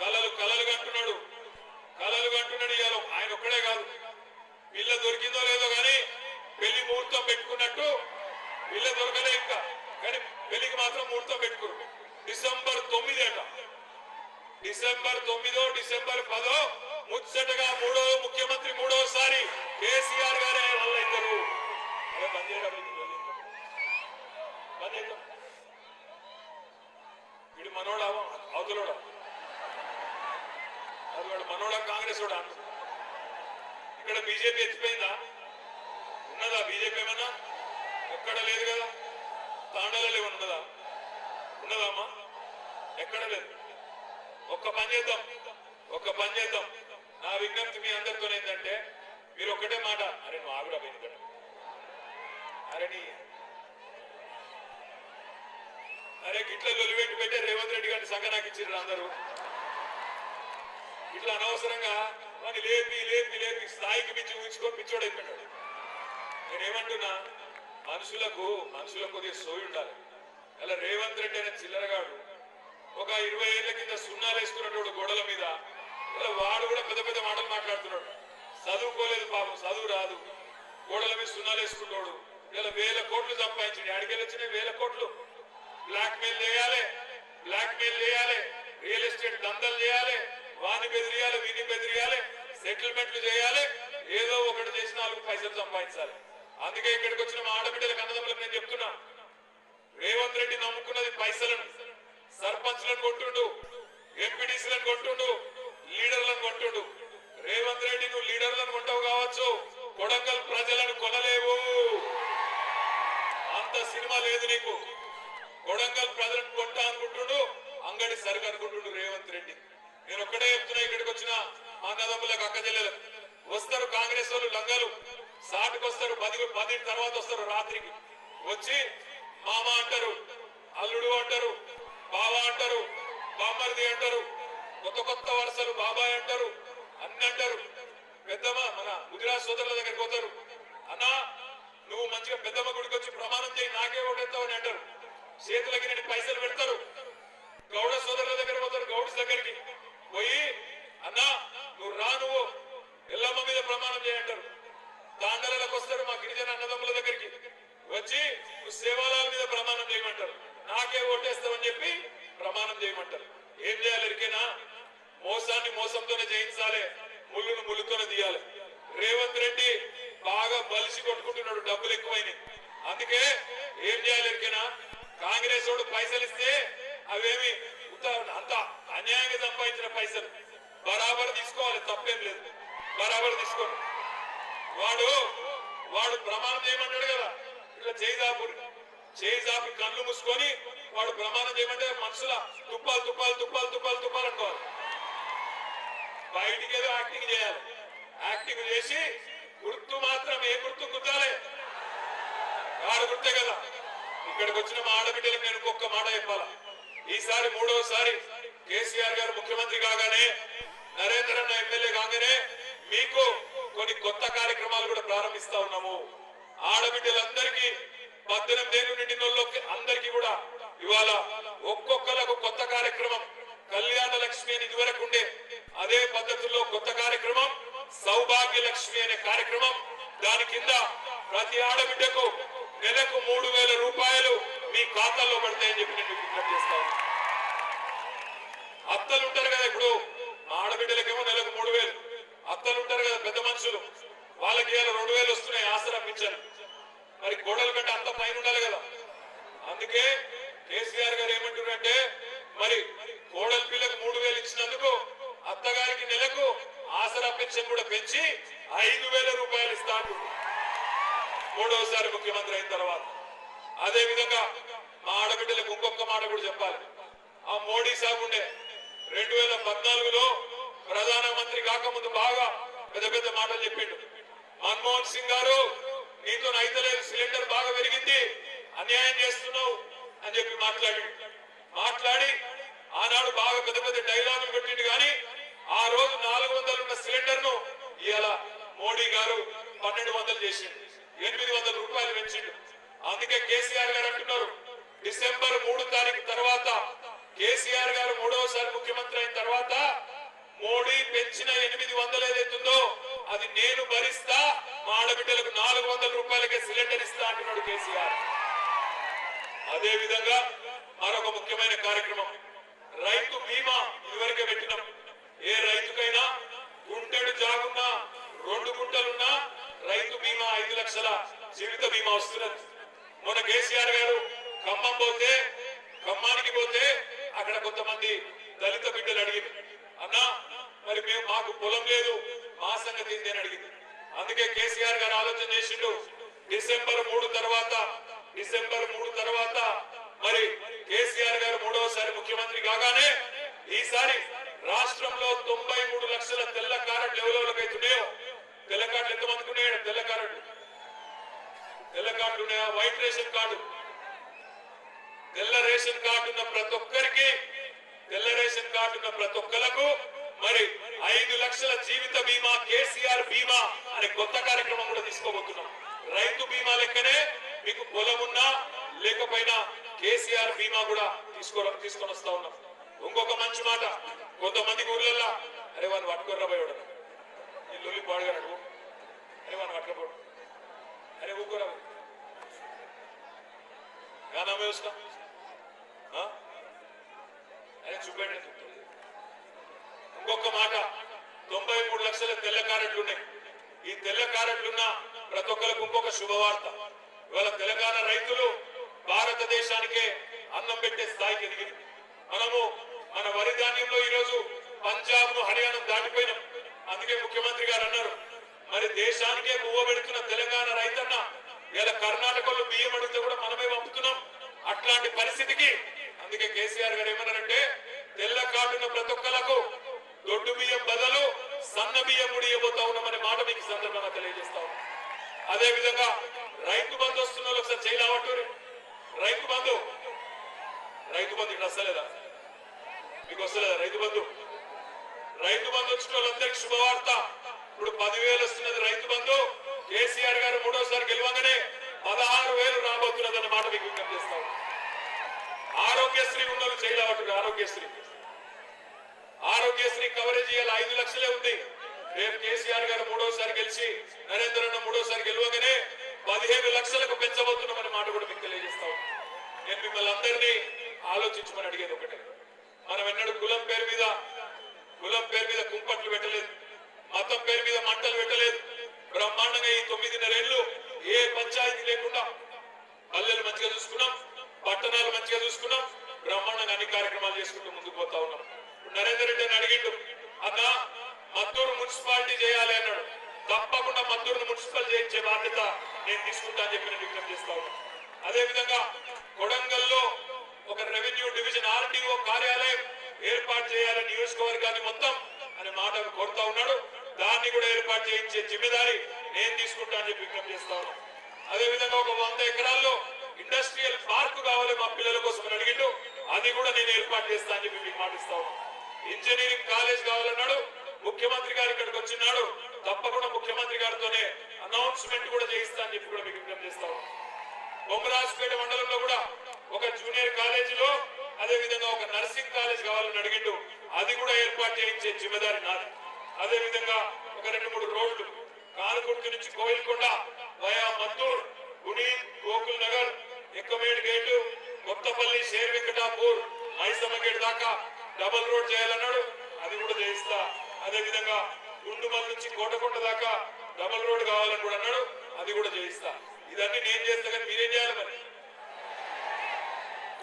కలలు కంటున్నాడు ఇవాళ ఆయన ఒక్కడే కాదు. పిల్ల దొరికిందో లేదో కానీ పెళ్లి ముహూర్తం పెట్టుకున్నట్టు, పిల్ల దొరకలే ఇంకా, కానీ పెళ్లికి మాత్రం ముహూర్తం పెట్టుకున్నారు. డిసెంబర్ 9 అట, డిసెంబర్ 9 డిసెంబర్ 10 ముచ్చటగా మూడో ముఖ్యమంత్రి, మూడోసారి కేసీఆర్ గారే. వాళ్ళ ఇద్దరు వీడు మనోడా అవతలోడా, అది వాడు మనోడా కాంగ్రెస్ వాడా? ఇక్కడ బీజేపీ ఎత్తిపోయిందా? ఉన్నదా బీజేపీ ఏమన్నా? ఎక్కడ లేదు కదా. తాండాలలో ఉన్నదా? ఉన్నదామా? ఎక్కడ లేదు. ఒక్క పని చేద్దాం. నా విజ్ఞప్తి మీ అందరితో ఏంటంటే, మీరు ఒక్కటే మాట, అరే నువ్వు ఆవిడ పోయింది, అరే గిట్ల లొలివెట్టి పెట్టే రేవంత్ రెడ్డి గారిని సంఘ నాకు ఇచ్చిండ్రు అందరూ. ఇట్లా అనవసరంగా వాడిని లేపి స్థాయికి మించి ఊహించుకొని పిచ్చోడైపోయాడు. నేనేమంటున్నా, మనుషులకు కొద్దిగా సోయి ఉండాలి. అలా రేవంత్ రెడ్డి అనే చిల్లరగాడు ఒక 20 ఏళ్ల కింద సున్నాలు వేసుకున్నటువంటి గోడల మీద ఇలా వాడు కూడా పెద్ద పెద్ద మాటలు మాట్లాడుతున్నాడు. చదువుకోలేదు పాపం, చదువు రాదు, గోడల మీద సున్నాలు వేసుకున్నాడు. ఇలా 1000 కోట్లు సంపాదించాడు. అడిగేళ్ళు వచ్చినాయి 1000 కోట్లు. బ్లాక్ మెయిల్ చేయాలి, రియల్ ఎస్టేట్ దందలు చేయాలి, వాని బెదిరియాలి, వీని బెదిరియాలి, సెటిల్మెంట్లు చేయాలి, ఏదో ఒకటి చేసి 4 పైసలు సంపాదించాలి. అందుకే ఇక్కడికి వచ్చిన మా ఆడబిడ్డలకు, అన్నదమ్ములకు నేను చెప్తున్నా, రేవంత్ రెడ్డి నమ్ముకున్నది పైసలను. సర్పంచ్లను కొట్టుండు, ఎంపీడీసీలను కొట్టుండు, లీడర్లను కొట్టుండు. రేవంత్ రెడ్డి నువ్వు లీడర్లను కొంటావు కావచ్చు, కొడంగల్ ప్రజలను కొనలేవు. అంత సినిమా లేదు నీకు. కొడంగల్ ప్రజలను కొంటా అనుకుంటుండు, అంగడి సరుకు అనుకుంటుండు రేవంత్ రెడ్డి. నేను ఒక్కడే చెప్తున్నా, ఇక్కడికి వచ్చిన మా అన్నదమ్ములకు, అక్క చెల్లెలకు, వస్తారు కాంగ్రెస్ వాళ్ళు లంగలు, సాటుకు వస్తారు, 10 తర్వాత వస్తారు. రాత్రికి వచ్చి మామ అంటారు, అల్లుడు అంటారు, బావ అంటారు, బామ్మర్ది అంటారు, కొత్త వరుసలు, బాబాయ్ అంటారు, అన్ని అంటారు. పెద్దమ్మ మన గుజరాత్ సోదరుల దగ్గరికి పోతారు, అన్నా నువ్వు మంచిగా పెద్దమ్మ గుడికి వచ్చి ప్రమాణం చేయి, నాకే ఓటేస్తావు అని అంటారు. చేతులకి నేను పైసలు పెడతారు. గౌడ సోదరుల దగ్గర పోతారు, గౌడ్స్ దగ్గరికి పోయి అన్నా నువ్వు రా, నువ్వు ఎల్లమ్మ మీద ప్రమాణం చేయంటారు. తాండలకు వస్తారు మా గిరిజన అన్నదమ్ముల దగ్గరికి వచ్చి సేవాలయాల మీద ప్రమాణం చేయమంటారు, నాకే ఓటేస్తామని చెప్పి ప్రమాణం చేయమంటారు. ఏం చేయాలి? ఎరికేనా మోసాన్ని మోసంతోనే చేయించాలి, ముళ్ళును ముళ్ళుతోనే తీయాలి. రేవంత్ రెడ్డి బాగా బలిసి కొట్టుకుంటున్నాడు, డబ్బులు ఎక్కువైనాయి. అందుకే ఏం చేయాలి ఎరికేనా, కాంగ్రెస్ వాడు పైసలు ఇస్తే అవేమి అంత అన్యాయంగా సంపాదించిన పైసలు బరాబర్ తీసుకోవాలి, తప్పేం లేదు, బరాబర్ తీసుకోవాలి. వాడు ప్రమాణం చేయమంటాడు కదా, ఇట్లా చేయి జాపి కళ్ళు మూసుకొని వాడు ప్రమాణం చేయమంటే మనుషుల తుప్పాలు అనుకోవాలి. బయటికి ఏదో యాక్టింగ్ చేయాలి. యాక్టింగ్ చేసి గుర్తు మాత్రం ఏ గుర్తు గుర్తాలే, వాడు గుర్తే కదా. ఇక్కడికి వచ్చిన మా ఆడబిడ్డలకు నేను ఒక్క మాట చెప్పాలా, ఈసారి మూడవసారి కేసీఆర్ గారు ముఖ్యమంత్రి కాగానే, నరేంద్ర అన్న ఎమ్మెల్యే కాగానే మీకు కొన్ని కొత్త కార్యక్రమాలు కూడా ప్రారంభిస్తా ఉన్నాము. ఆడబిడ్డలందరికీ 18 ఏళ్ళు నిండిన అందరికీ కూడా ఇవాళ ఒక్కొక్కలకు కొత్త కార్యక్రమం, కళ్యాణ లక్ష్మి అని ఇదివరకు ఉండే అదే పద్ధతుల్లో కొత్త కార్యక్రమం, సౌభాగ్య లక్ష్మి అనే కార్యక్రమం. దాని కింద ప్రతి ఆడబిడ్డకు నెలకు 3000 రూపాయలు మీ ఖాతాల్లో పడతాయని చెప్పి నేను విజ్ఞప్తి చేస్తా ఉన్నా. అత్తలు ఉంటారు కదా, ఇప్పుడు మా ఆడబిడ్డలకేమో నెలకు 3000, అత్తలు ఉంటారు కదా పెద్ద మనుషులు, వాళ్ళకి ఇవాళ 2000 వస్తున్నాయి ఆసరా పింఛను. మరి గోడల కంటే అంత పైన ఉండాలి కదా. అందుకే కేసీఆర్ గారు ఏమంటున్నారంటే, మరి గోడల పిల్లకు 3000 ఇచ్చినందుకు అత్తగారికి నెలకు ఆసరా పింఛను కూడా పెంచి 5000 రూపాయలు ఇస్తా అంటున్నారు మూడవసారి ముఖ్యమంత్రి అయిన తర్వాత. అదే విధంగా మా ఆడబిడ్డలకు ఇంకొక మాట కూడా చెప్పాలి. ఆ మోడీ సాగుండే 2014లో ప్రధానమంత్రి కాకముందు బాగా పెద్ద పెద్ద మాటలు చెప్పిండు. మన్మోహన్ సింగ్ గారు నీతో అయితలేదు, సిలిండర్ బాగా పెరిగింది, అన్యాయం చేస్తున్నావు అని చెప్పి మాట్లాడి ఆనాడు బాగా పెద్ద పెద్ద డైలాగులు పెట్టిండు. కానీ ఆ రోజు 400 ఉన్న సిలిండర్ ను ఇవాళ మోడీ గారు 1200 చేసిండు, 800 రూపాయలు పెంచిండు. అందుకే కేసీఆర్ గారు అంటున్నారు, డిసెంబర్ 3 తర్వాత కేసీఆర్ గారు మూడోసారి ముఖ్యమంత్రి అయిన తర్వాత మోడీ పెంచిన 800 ఏదైతుందో అది నేను భరిస్తా, మా ఆడబిడ్డలకు 400 రూపాయలకే సిలిండర్ ఇస్తా అంటున్నాడు కేసీఆర్. అదే విధంగా మరొక ముఖ్యమైన కార్యక్రమం రైతు బీమా ఇదివరకే పెట్టినాం. ఏ రైతుకైనా గుంటెడు జాగున్నా 2 గుంటలున్నా రైతు బీమా 5 లక్షల జీవిత బీమా వస్తున్నది. మొన్న కేసీఆర్ గారు ఖమ్మానికి పోతే అక్కడ కొంతమంది దళిత బిడ్డలు అడిగింది, అన్నా మరి మాకు పొలం లేదు మా సంగతి నేను అడిగింది. అందుకే కేసీఆర్ గారు ఆలోచన చేసిండు డిసెంబర్ 3 తర్వాత మరి కేసీఆర్ గారు మూడవసారి ముఖ్యమంత్రి కాగానే ఈసారి రాష్ట్రంలో 93 లక్షల తెల్ల కార్డులు ఎవరెవరికైతున్నాయో, తెల్ల కార్డులు ఎంతమందికి ఉన్నాయో, తెల్ల కార్డులు ఉన్నాయా, వైట్ రేషన్ కార్డు, తెల్ల రేషన్ కార్డు ఉన్న ప్రతి ఒక్కరికి, తెల్ల రేషన్ కార్డు ఉన్న ప్రతి ఒక్కలకు మరి 5 లక్షల జీవిత బీమా, కేసీఆర్ బీమా అనే కొత్త కార్యక్రమం కూడా తీసుకోబోతున్నాం. రైతు బీమా లెక్కనే మీకు పొలం ఉన్నా లేకపోయినా కేసీఆర్ బీమా కూడా తీసుకొని వస్తా ఉన్నాం. ఇంకొక మంచి మాట, కొంతమందికి ఊర్లల్లో అరే వాళ్ళు పట్టుకోర్రబోయాడు, ఇల్లు పాడుగాడు, అరే వాళ్ళు పట్టుకపోడు, అరే ఊరుకోరా, అరే చూపెట్టే. ఇంకొక మాట, 93 లక్షల తెల్ల కార్డులు ఉన్నాయి. ఈ తెల్ల కార్డులున్న ప్రతి ఒక్కరికి ఇంకొక శుభవార్త, ఇవాళ తెలంగాణ రైతులు భారతదేశానికే అన్నం పెట్టే స్థాయికి ఎదిగింది. మనము మన వరి ధాన్యంలో ఈరోజు పంజాబ్ ను హర్యానా దాటిపోయినాం. అందుకే ముఖ్యమంత్రి గారు అన్నారు మరి దేశానికే పువ్వ పెడుతున్న తెలంగాణ రైతన్న ఇలా కర్ణాటకలో బియ్యం అడిగితే కూడా మనమే పంపుతున్నాం, అట్లాంటి పరిస్థితికి. అందుకే కేసీఆర్ గారు ఏమన్నారంటే తెల్ల కార్డున్న ప్రతి ఒక్కలకు దొడ్డు బియ్యం బదులు సన్న బియ్యం ఉడియబోతా ఉన్నామనే మాట మీకు సందర్భంగా తెలియజేస్తా ఉన్నాం. అదే విధంగా రైతు బంధు వస్తున్న వాళ్ళు ఒకసారి చేయలేవట్టూరు. రైతు బంధు ఇక్కడ వస్తలేదా, మీకు వస్తలేదా రైతు బంధు వచ్చిన వాళ్ళందరికీ శుభవార్త. ఇప్పుడు 10,000 వస్తున్నది రైతు బంధు. కేసీఆర్ గారు మూడోసారి గెలవంగానే 16,000 రాబోతున్నది అన్న మాట మీకు విజ్ఞప్తి చేస్తా ఉన్నాం. ఆరోగ్యశ్రీ ఉన్న వాళ్ళు చేయలేవట్టూరు. ఆరోగ్యశ్రీ కవరేజ్ ఇవాళ 5 లక్షలే ఉంది. రేపు కేసీఆర్ గారు మూడోసారి గెలిచి నరేంద్రన్న మూడోసారి గెలవగానే 15 లక్షలకు పెంచబోతున్నామని మాట కూడా మీకు తెలియజేస్తా ఉన్నాం. నేను మిమ్మల్ని అందరినీ ఆలోచించమని అడిగేది ఒకటే, మనం ఎన్నడూ కులం పేరు మీద కుంపట్లు పెట్టలేదు, మతం పేరు మీద మంటలు పెట్టలేదు. బ్రహ్మాండంగా ఈ 9.5 ఏళ్లు ఏ పంచాయతీ లేకుండా పల్లెలు మంచిగా చూసుకున్నాం, పట్టణాలు మంచిగా చూసుకున్నాం, బ్రహ్మాండంగా అన్ని కార్యక్రమాలు చేసుకుంటూ ముందుకు పోతా ఉన్నాం. నరేందర్ రెడ్డి అని అడిగిండు, అన్న మద్దూరు మున్సిపాలిటీ చేయాలి అన్నాడు. తప్పకుండా మద్దూరును మున్సిపల్ చేయించే బాధ్యత నేను తీసుకుంటా అని చెప్పి నేను విజ్ఞప్తి చేస్తా ఉన్నాను. అదేవిధంగా కొడంగల్లో ఒక రెవెన్యూ డివిజన్ ఆర్టీఓ కార్యాలయం ఏర్పాటు చేయాలి నియోజకవర్గాన్ని మొత్తం అనే మాట కోరుతా ఉన్నాడు. దాన్ని కూడా ఏర్పాటు చేయించే జిమ్మెదారి నేను తీసుకుంటా అని చెప్పి విజ్ఞప్తి చేస్తా ఉన్నాను. అదేవిధంగా ఒక 100 ఎకరాల్లో ఇండస్ట్రియల్ పార్క్ కావాలి మా పిల్లల కోసం అని అడిగిండు, అది కూడా నేను ఏర్పాటు చేస్తా అని చెప్పి మీకు మాటిస్తా ఉన్నాను. ఇంజనీరింగ్ కాలేజ్ కావాలన్నాడు. ముఖ్యమంత్రి గారు ఇక్కడికి వచ్చిన్నాడు, తప్పకుండా ముఖ్యమంత్రి గారితోనే అనౌన్స్మెంట్ కూడా చేయిస్తా అని చెప్పి కూడా మీకు విజ్ఞప్తి చేస్తా ఉన్నాం. బొమ్మరాజుపేట మండలంలో కూడా ఒక జూనియర్ కాలేజీలో అదేవిధంగా ఒక నర్సింగ్ కాలేజ్ కావాలని అడిగిండు, అది కూడా ఏర్పాటు చేయించే జిమ్మెదారి నాది. అదేవిధంగా ఒక 2-3 రోడ్లు కానుకుర్తి నుంచి Koilkonda via Maddur, గుని, Gokul Nagar, Ekkamedu gate, Kothapalli, Sher Venkatapur, Maisamma gate దాకా డబల్ రోడ్ చేయాలన్నాడు, అది కూడా చేయిస్తా. అదేవిధంగా గుండుమల్ నుంచి కోటకొండ దాకా డబల్ రోడ్ కావాలని కూడా అన్నాడు, అది కూడా చేయిస్తా. ఇదన్నీ నేను చేస్తా, కానీ మీరేం చేయాలి మరి?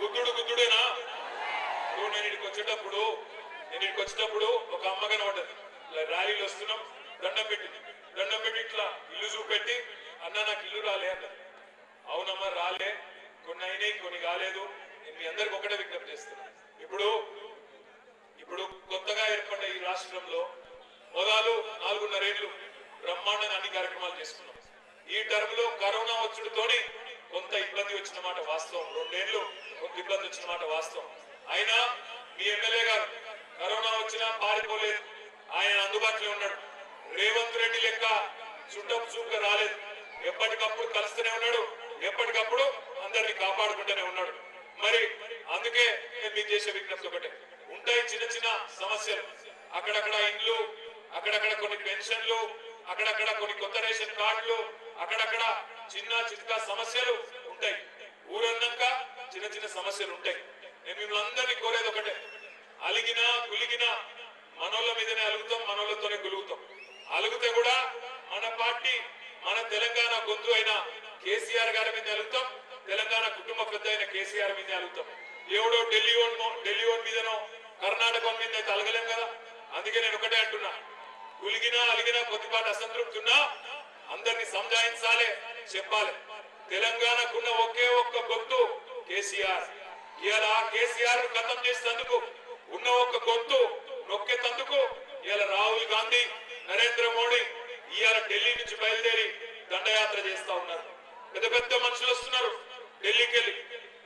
గుద్దుడేనా? నేను ఇక్కడికి వచ్చేటప్పుడు ఒక అమ్మ కనబడ్డది, ఇలా ర్యాలీలు వస్తున్నాం, దండం పెట్టి ఇట్లా ఇల్లు చూపెట్టి, అన్న నాకు ఇల్లు రాలే అన్నది. అవునమ్మా రాలే, కొన్ని అయినాయి కొన్ని కాలేదు. నేను మీ అందరికి ఒకటే విజ్ఞప్తి చేస్తున్నా, ఇప్పుడు కొత్తగా ఏర్పడ్డ ఈ రాష్ట్రంలో మొదలు 4.5 ఏళ్లు బ్రహ్మాండంగా అన్ని కార్యక్రమాలు చేసుకున్నాం. ఈ టర్మ్ లో కరోనా వచ్చుడుతోని కొంత ఇబ్బంది వచ్చిన మాట వాస్తవం, 2 ఏళ్లు కొంత ఇబ్బంది వచ్చిన మాట వాస్తవం. అయినా మీ ఎమ్మెల్యే గారు కరోనా వచ్చినా పారిపోలేదు, ఆయన అందుబాటులో ఉన్నాడు. రేవంత్ రెడ్డి లెక్క చుట్టం చూపుగా రాలేదు, ఎప్పటికప్పుడు కలుస్తూనే ఉన్నాడు, ఎప్పటికప్పుడు అందరినీ కాపాడుకుంటూనే ఉన్నాడు. మరి అందుకే నేను మీకు చేసే విజ్ఞప్తి ఒకటే, ఉంటాయి చిన్న చిన్న సమస్యలు, అక్కడక్కడ ఇండ్లు, అక్కడక్కడ కొన్ని పెన్షన్లు, అక్కడక్కడ కొన్ని కొత్త రేషన్ కార్డులు, అక్కడక్కడ చిన్న చిన్న సమస్యలు ఉంటాయి. ఊరందాక చిన్న చిన్న సమస్యలు ఉంటాయి. నేను మిమ్మల్ని అందరినీ కోరేది ఒకటే, అలిగినా గులిగినా మనోళ్ళ మీదనే అలుగుతాం, మనోళ్ళతోనే గులుగుతాం. అలుగుతే కూడా మన పార్టీ, మన తెలంగాణ గొంతు అయిన కేసీఆర్ గారి మీద అలుగుతాం, తెలంగాణ కుటుంబ పెద్ద అయిన కేసీఆర్ మీద అలుగుతాం. ఎవడో ఢిల్లీ ఓన్ మీదనో కర్ణాటక మీద అయితే అలగలేం కదా. అందుకే నేను ఒకటే అంటున్నా, గులిగినా అలిగినా కొద్దిపాటి అసంతృప్తి ఉన్నా అందరినీ సంజాయించాలి, చెప్పాలి తెలంగాణకున్న ఒకే ఒక్క గొంతు కేసీఆర్. ఇలా కేసీఆర్ కథం చేసినందుకు, ఉన్న ఒక్క గొంతు నొక్కేందుకు ఇలా రాహుల్ గాంధీ, నరేంద్ర మోడీ ఇవాళ ఢిల్లీ నుంచి బయలుదేరి దండయాత్ర చేస్తా ఉన్నారు. పెద్ద పెద్ద మనుషులు వస్తున్నారు ఢిల్లీకి వెళ్ళి.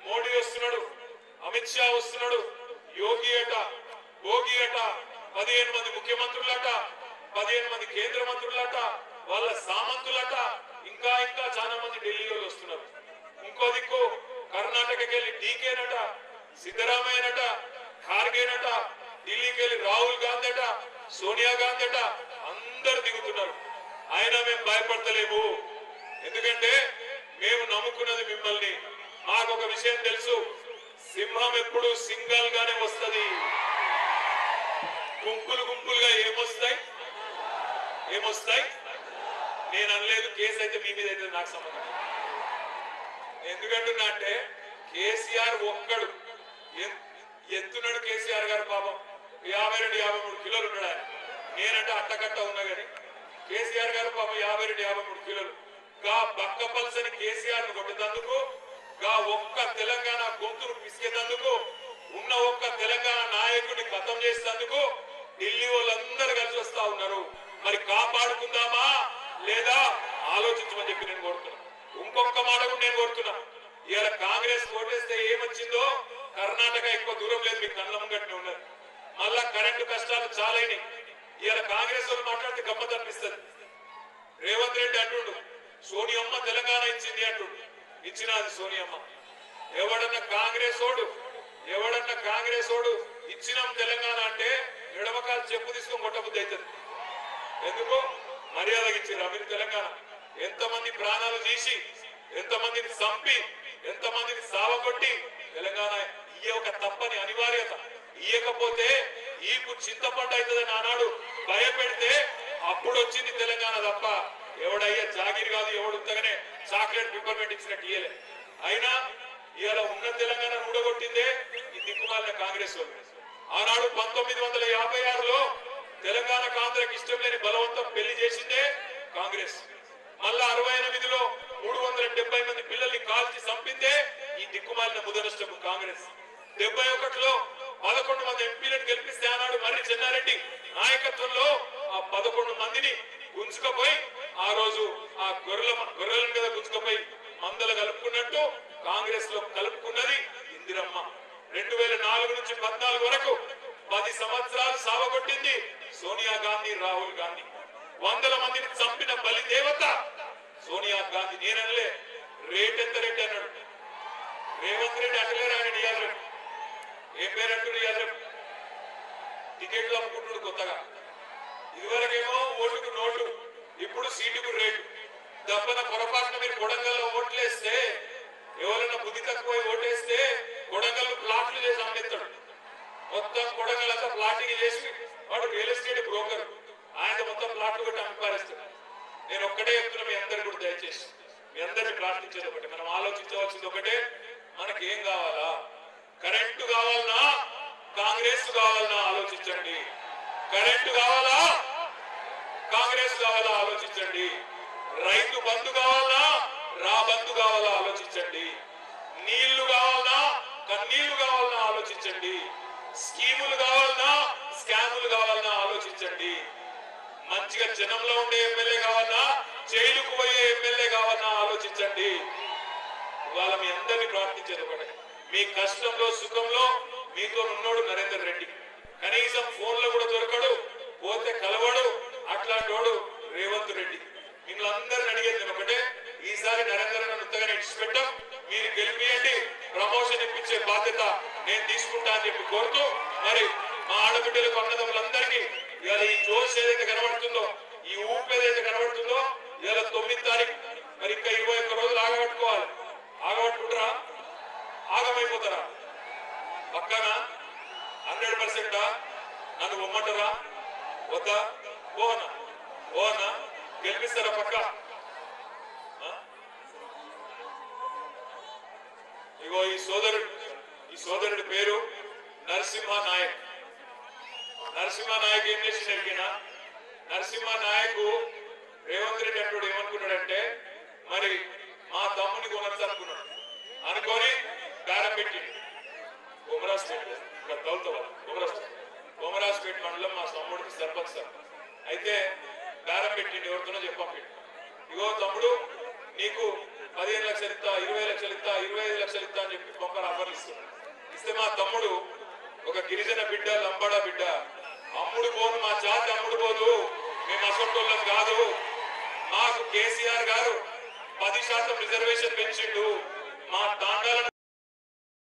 మోడీ వస్తున్నాడు, అమిత్ షా వస్తున్నాడు, యోగి ఏట, భోగి ఏట, 15 మంది ముఖ్యమంత్రులట, 15 మంది కేంద్ర మంత్రులట, వాళ్ళ సామంతులట, ఇంకా ఇంకా చాలా మంది ఢిల్లీలో వస్తున్నారు. ఇంకో దిక్కు కర్ణాటకకి వెళ్ళి డీకేనట, సిద్ధరామయ్యనట, ఖార్గేనట, ఢిల్లీకి వెళ్ళి రాహుల్ గాంధీ అట, సోనియా గాంధీ అట, అందరు దిగుతున్నారు. అయినా మేము భయపడతలేము, ఎందుకంటే మేము నమ్ముకున్నది మిమ్మల్ని. మాకు ఒక విషయం తెలుసు, సింహం ఎప్పుడు సింగల్ గానే వస్తుంది. గుంపులు గుంపులుగా ఏమొస్తాయి. నేను అనలేదు కేసు అయితే మీ మీద అయితే నాకు సంబంధం. ఎందుకంటున్నా అంటే కేసీఆర్ ఒక్కడు ఎత్తున్నాడు. కేసీఆర్ గారు పాపం 52-53 కిలోలు ఉన్నాడు ఆయన. నేనంటే అట్టకట్ట ఉన్నా గానీ కేసీఆర్ గారు పాపం 52-53 కిలోలు. గా బక్క పల్సని కేసీఆర్ ను కొట్టేందుకు, గా ఒక్క తెలంగాణ గొంతును పిసికేందుకు, ఉన్న ఒక్క తెలంగాణ నాయకుడిని ఖతం చేసేందుకు ఢిల్లీ వాళ్ళందరూ కలిసి వస్తా ఉన్నారు. మరి కాపాడుకుందామా లేదా ఆలోచించమని చెప్పి నేను కోరుతున్నా. ఇంకొక మాట కూడా నేను కోరుతున్నా, ఇవాళ కాంగ్రెస్ ఓటేస్తే ఏమొచ్చిందో కర్ణాటక ఎక్కువ దూరం లేదు, మీకు కళ్ళ ముంగట్నే ఉన్నారు. మళ్ళా కరెంటు కష్టాలు చాలైనాయి. ఇవాళ కాంగ్రెస్ వాళ్ళు మాట్లాడితే గమ్మత్ అనిపిస్తుంది. రేవంత్ రెడ్డి అంటుండు సోనియమ్మ తెలంగాణ ఇచ్చింది అంటుండు. ఇచ్చినది సోనియమ్మ. ఎవడన్నా కాంగ్రెస్ ఓడు ఇచ్చినాం తెలంగాణ అంటే ఎడమకాలు చెప్పు తీసుకొని కొట్టబుద్ధి అవుతుంది. ఎందుకు మర్యాదకి ఇచ్చారా మీరు తెలంగాణ? ఎంతమంది ప్రాణాలు తీసి, ఎంతమందిని చంపి, ఎంతమందిని సావగొట్టి తెలంగాణ ఈ ఒక తప్పని అనివార్యత ఇయ్యకపోతే ఈపు చింతపడ్డ అవుతుందని ఆనాడు భయపెడితే అప్పుడు వచ్చింది తెలంగాణ తప్ప ఎవడయ్యా జాగిరి కాదు. ఎవడుంతగానే చాక్లెట్ పిప్పర్మెంట్ ఇచ్చినట్టు ఇయ్యలే. అయినా ఇవాళ ఉన్న తెలంగాణ ఊడగొట్టిందే ఈ దిక్కుమాలిన కాంగ్రెస్ వాళ్ళు. ఆనాడు 1956లో తెలంగాణకు ఆంధ్రకి ఇష్టం లేని బలవంతం పెళ్లి చేసిందే కాంగ్రెస్. మళ్ళా 68లో 370 మంది పిల్లల్ని కాల్చి చంపిందే ఈ దిక్కుమాలిన ముదనష్టపు కాంగ్రెస్. 71లో 11 మంది ఎంపీలను గెలిపిస్తే ఆనాడు మర్రి చెన్నారెడ్డి నాయకత్వంలో ఆ 11 మందిని గుంజుకపోయి, ఆ రోజు ఆ గొర్రెలను కదా గుంజుకపోయి మందలు కలుపుకున్నట్టు కాంగ్రెస్ లో కలుపుకున్నది ఇందిరమ్మ. 2004 నుంచి 2014 వరకు 10 సంవత్సరాలు సావగొట్టింది సోనియా గాంధీ, రాహుల్ గాంధీ. 100 మందిని చంపిన బలి దేవత సోనియా గాంధీ. నేనలే రేటెంత రెడ్డి అన్నాడు రేవంత్ రెడ్డి, అటలేరు ఆయన. యాదవ్ ఏం పేరు అంటున్నాడు? యాదవ్ టికెట్లు అమ్ముకుంటున్నాడు కొత్తగా. ఇదివరకేమో ఓటుకు నోటు, ఇప్పుడు సీటుకు రేటు. దప్పన పొరపాటున మీరు కొడంగల్లో ఓట్లేస్తే, ఎవరైనా బుద్ధి తక్కువ ఓటేస్తే కొడంగల్ ప్లాట్లు చేసి అమ్మేస్తాడు. మొత్తం కొడంగల్ అంతా ప్లాటింగ్ చేసి వాడు రియల్ ఎస్టేట్ బ్రోకర్, ఆయన మొత్తం ప్లాట్లు పెట్టి అమ్మిపారేస్తాడు. నేను ఒక్కటే చెప్తున్నా, మీ అందరు కూడా దయచేసి మీ అందరికీ ప్రార్థించేది ఒకటి, మనం ఆలోచించవలసింది ఒకటే, మనకి ఏం కావాలా? కరెంటు కావాలనా కాంగ్రెస్ కావాలనా ఆలోచించండి. కరెంటు కావాలా కాంగ్రెస్ కావాలా ఆలోచించండి. రైతు బంధు కావాలా రాబంధు కావాలా ఆలోచించండి. నీళ్లు కావాలనా కన్నీళ్లు కావాలనా ఆలోచించండి. స్కీములు కావాలనా స్కాములు కావాలనా ఆలోచించండి. మంచిగా జనంలో ఉండే ఎమ్మెల్యే కావాలనా జైలుకు పోయే ఎమ్మెల్యే కావాలనా ఆలోచించండి. ఇవాళ మీ అందరినీ ప్రార్థించేది ఒకటి, మీ కష్టంలో సుఖంలో మీతో ఉన్నాడు నరేంద్ర రెడ్డి. కనీసం ఫోన్ లో కూడా దొరకడు, పోతే కలవడు, అట్లాంటోడు రేవంత్ రెడ్డి. మిమ్మల్ని అందరిని అడిగేది ఒకటే, ఈసారి నరేంద్ర నన్ను ఉత్తగానే ఇచ్చిపెట్టాం, మీరు గెలిపియండి, ప్రమోషన్ ఇప్పించే ఈ ఊపి ఏదైతే కనబడుతుందో ఇలా 9 తారీఖు మరి ఇంకా 21 రోజులు ఆగబట్టుకోవాలి. ఆగబట్టుకుంటారా? ఆగమైపోతారా? పక్కన 100% నన్ను ఉమ్మంటారా? వద్దా? ఓనా ఓనా గెలిపిస్తారా? పక్క ఇగో ఈ సోదరుడి పేరు నరసింహనాయక్. నరసింహనాయక్ ఏం చేసి అడిగినా నరసింహనాయకు రేవంత్ రెడ్డి అంటుడు ఏమనుకున్నాడంటే మరి మా తమ్ముని కొనొచ్చు అనుకున్నాడు. అనుకొని దారపెట్టి కొమరాస్పేట్ కొమరాస్పేట్ మండలం మా తమ్ముడికి సర్పంచ్ సార్ అయితే దారపెట్టిండి ఎవరితోనో చెప్పండి. ఇగో తమ్ముడు నీకు 15 లక్షలు ఇస్తా, 20 లక్షలు ఇస్తా, 25 లక్షలు ఇస్తా అని చెప్పి పంపలు అప్పర్లిస్తున్నాడు. ఇస్తే మా తమ్ముడు ఒక గిరిజన బిడ్డ, లంబాడా బిడ్డ, అమ్ముడు పోను, మా జాతి అమ్ముడు పోదు, మేము అసొంటోళ్ళం కాదు, మాకు కేసీఆర్ గారు 10% రిజర్వేషన్ పెంచిండు, మా తాండ